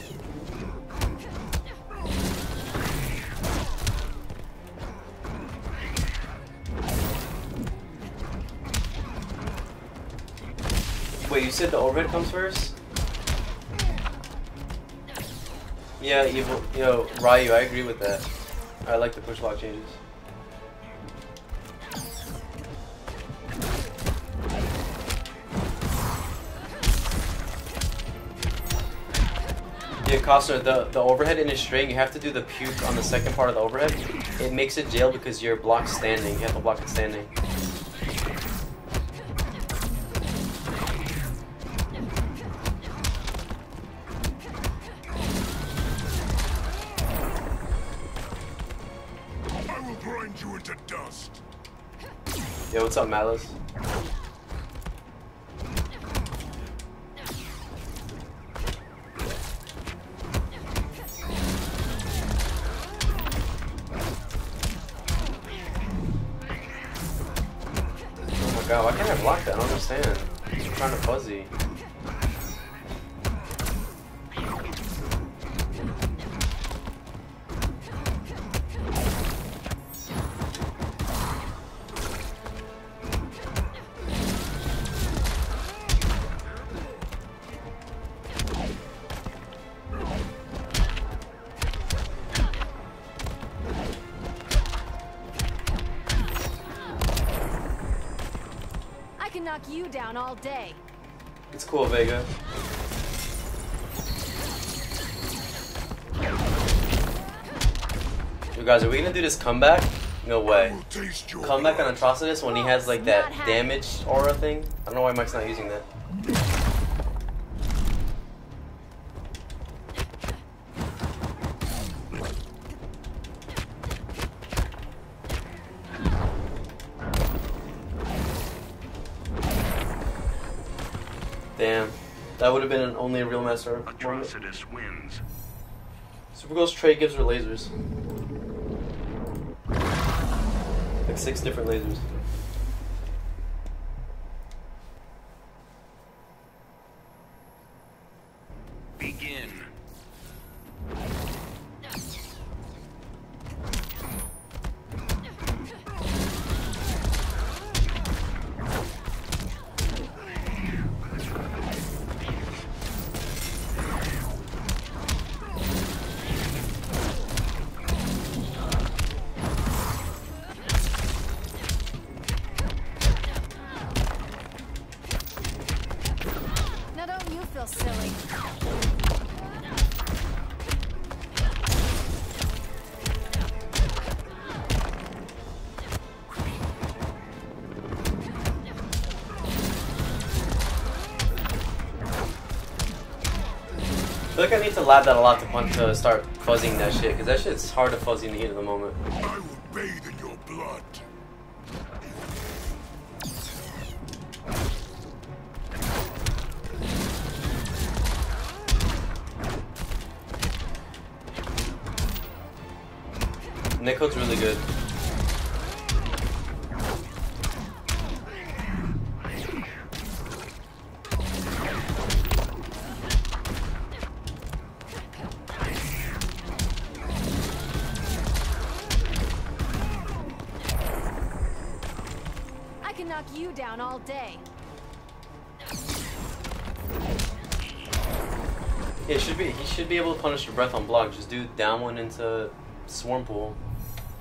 Wait, you said the overhead comes first? Yeah, evil. Yo, Ryu, I agree with that. I like the push lock changes. Yeah, Costner, the overhead in a string, you have to do the puke on the second part of the overhead. It makes it jail because you're blocked standing. You have to block it standing. Yo, what's up, Malice? Oh my god, why can't I block that? I don't understand. It's kind of fuzzy. Knock you down all day. It's cool, Vega. Yo guys, are we gonna do this comeback? No way. Comeback on Atrocitus when he has like that damage aura thing? I don't know why Mike's not using that. Damn, that would have been only a real master. Atrocitus wins. Supergirl's tray gives her lasers. Like 6 different lasers. Begin. I feel like I need to lab that a lot to start fuzzing that shit, because that shit's hard to fuzz in the heat of the moment. I will bathe in your blood. Nickhook's really good. Knock you down all day. Yeah, he should be able to punish your breath on block. Just do down one into swarm pool.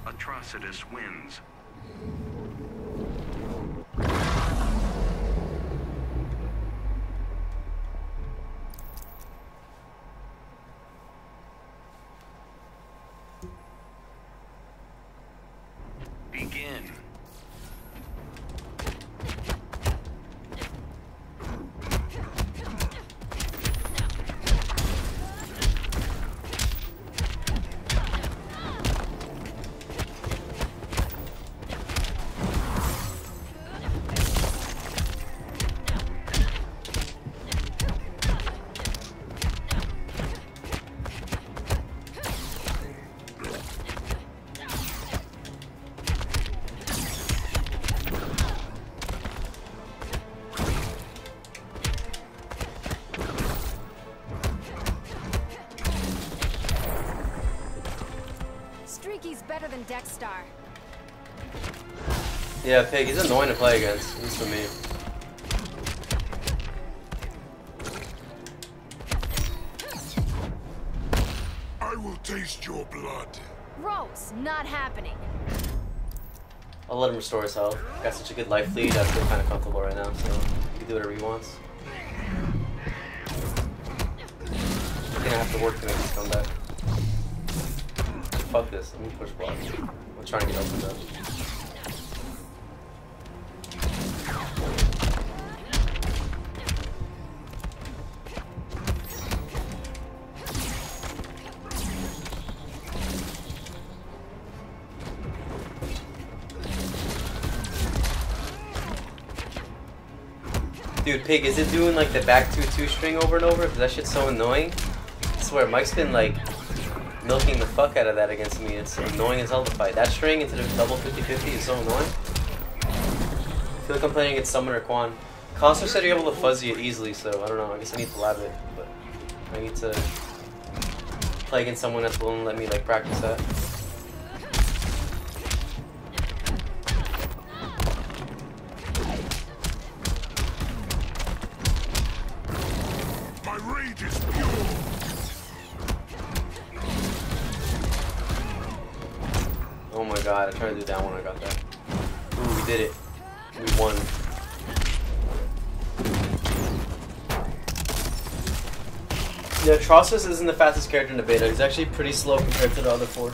Atrocitus wins. Begin. Piggy's better than Dex-Starr. Yeah, Pig, he's annoying to play against, at least for me. I will taste your blood. Gross, not happening. I'll let him restore his health. Got such a good life lead, I feel kind of comfortable right now, so he can do whatever he wants. We're gonna have to work to make this comeback. Fuck this, let me push block. I'm trying to get open though. Dude, Pig, is it doing like the back 2-2 string over and over? Because that shit's so annoying. I swear, Mike's been like milking the fuck out of that against me. It's annoying as hell to fight. That string into the double 50-50 is so annoying. I feel like I'm playing against Summoner Quan. Coster said you're able to fuzzy it easily, so I don't know. I guess I need to lab it, but I need to play against someone that's willing to let me like practice that. I tried to do that one, I got that. Ooh, we did it. We won. Yeah, Atrocitus isn't the fastest character in the beta. He's actually pretty slow compared to the other four.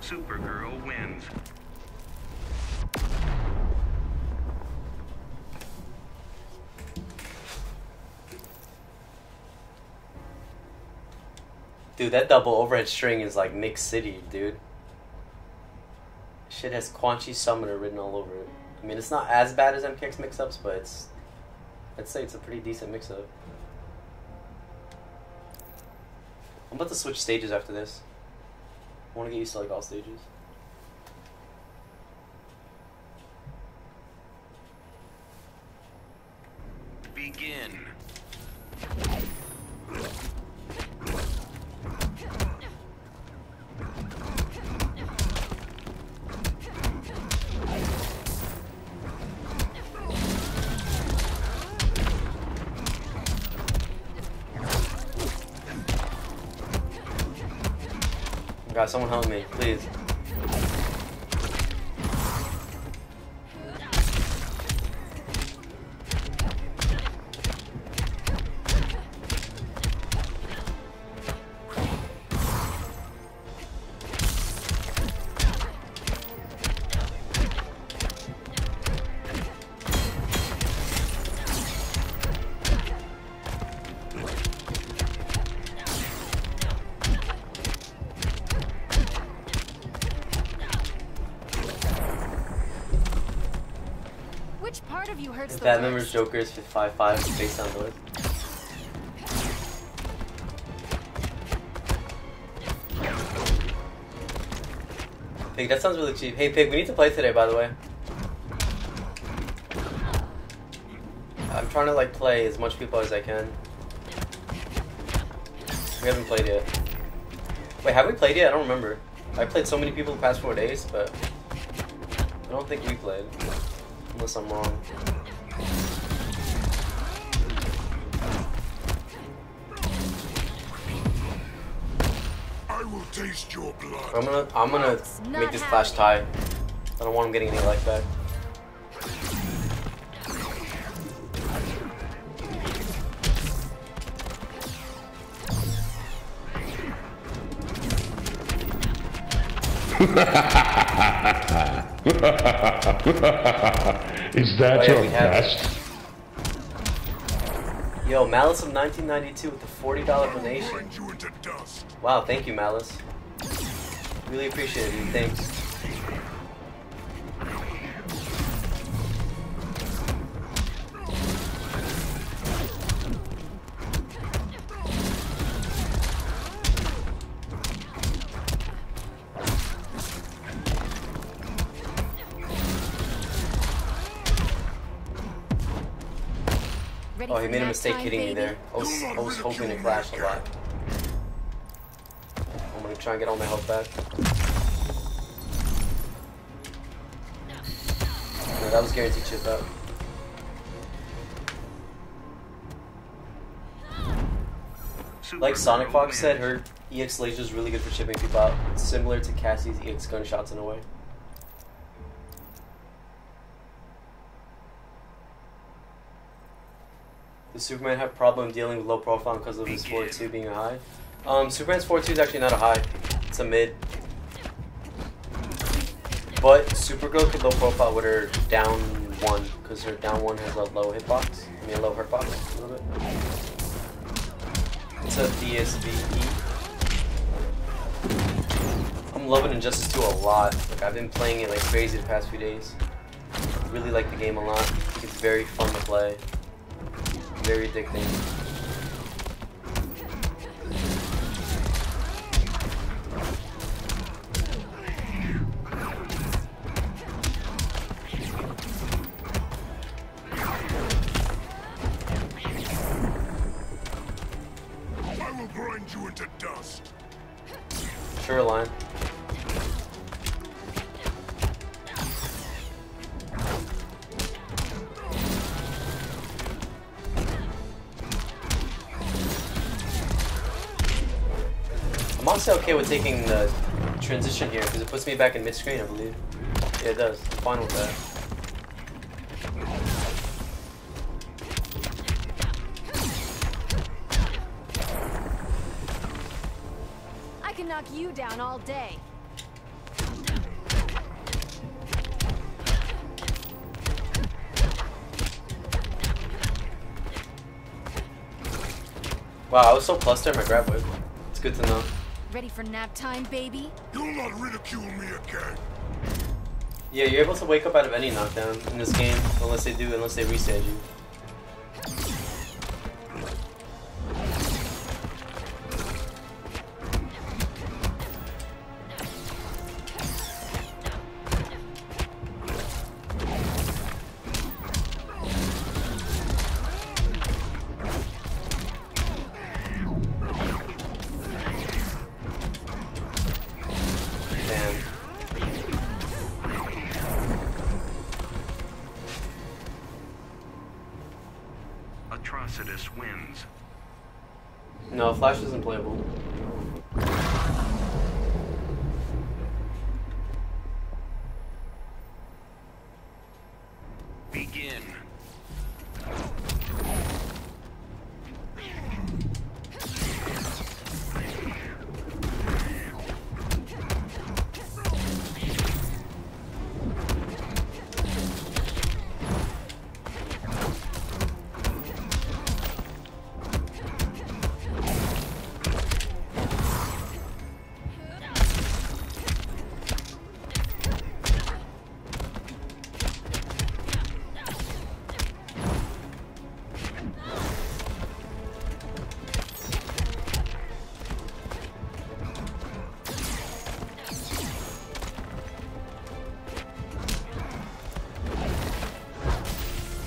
Supergirl wins. Dude, that double overhead string is like Nick City, dude. Shit has Quan Chi Summoner written all over it. I mean, it's not as bad as MKX mix-ups, but it's... I'd say it's a pretty decent mix-up. I'm about to switch stages after this. I want to get used to like all stages. Begin. God, someone help me, please. That member's Joker is 5-5 based on Lord. Pig, that sounds really cheap. Hey Pig, we need to play today, by the way. I'm trying to like play as much people as I can. We haven't played yet. Wait, have we played yet? I don't remember. I played so many people the past 4 days, but I don't think we played. Unless I'm wrong. Taste your blood. I'm gonna make this Clash tie. I don't want him getting any life back. Is that your best? Yo, Malice of 1992 with the $40 donation. Wow, thank you, Malice. Really appreciate it, thanks. Oh, he made a mistake hitting me there. I was hoping it crashed a lot. I'm gonna try and get all my health back. No, that was guaranteed chip out. Like SonicFox said, her EX laser is really good for chipping people out. It's similar to Cassie's EX gunshots in a way. Does Superman have a problem dealing with low profile because of his 4.2 being a high? Superman's 4.2 is actually not a high. It's a mid. But Supergirl could low profile with her down 1, because her down 1 has a low hitbox. I mean a low hurtbox a little bit. It's a DSVE. I'm loving Injustice 2 a lot. Like, I've been playing it like crazy the past few days. I really like the game a lot. It's very fun to play. Very addicting. Okay with taking the transition here because it puts me back in mid screen, I believe. Yeah, it does. I'm fine with that. I can knock you down all day. Wow, I was so flustered my grab whip. It's good to know. Ready for nap time, baby? You'll not ridicule me again. Yeah, you're able to wake up out of any knockdown in this game, unless they reset you. Atrocitus wins. No, Flash isn't playable. Begin.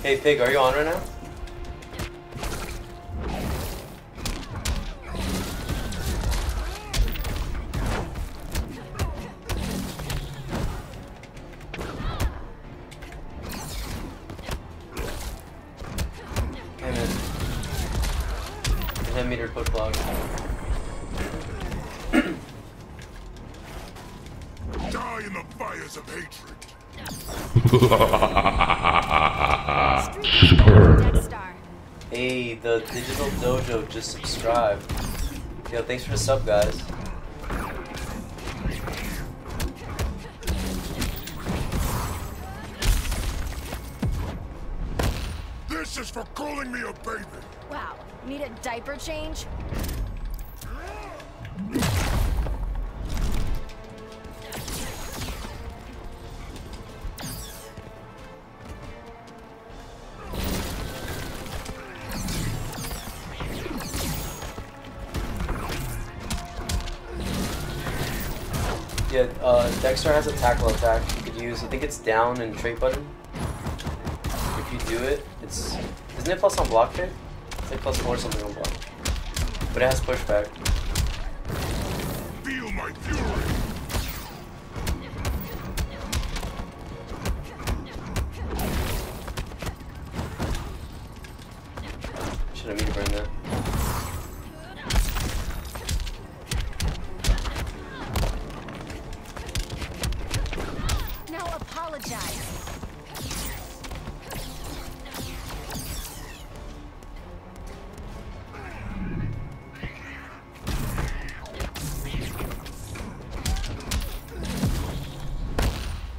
Hey Pig, are you on right now? Hey man. 10-meter foot block. Die in the fires of hatred. Hey, the Digital Dojo just subscribed. Yo, thanks for the sub, guys. This is for calling me a baby. Wow, need a diaper change? Dex-Starr has a tackle attack you could use. I think it's down and trait button. If you do it, it's Isn't it plus on block here? It's like plus 4 or something on block. But it has pushback. Feel my fury! I need to bring that. Now apologize.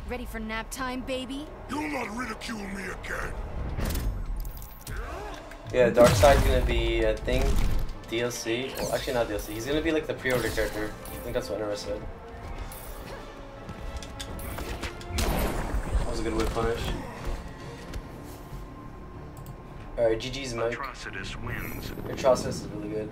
Ready for nap time, baby? You'll not ridicule me again. Yeah, Darkseid's gonna be, I think, DLC. Well, actually, not DLC. He's gonna be like the pre-order character. I think that's what Nero said. That was a good whip punish. Alright, GG's Mike. Atrocitus wins. Atrocitus is really good.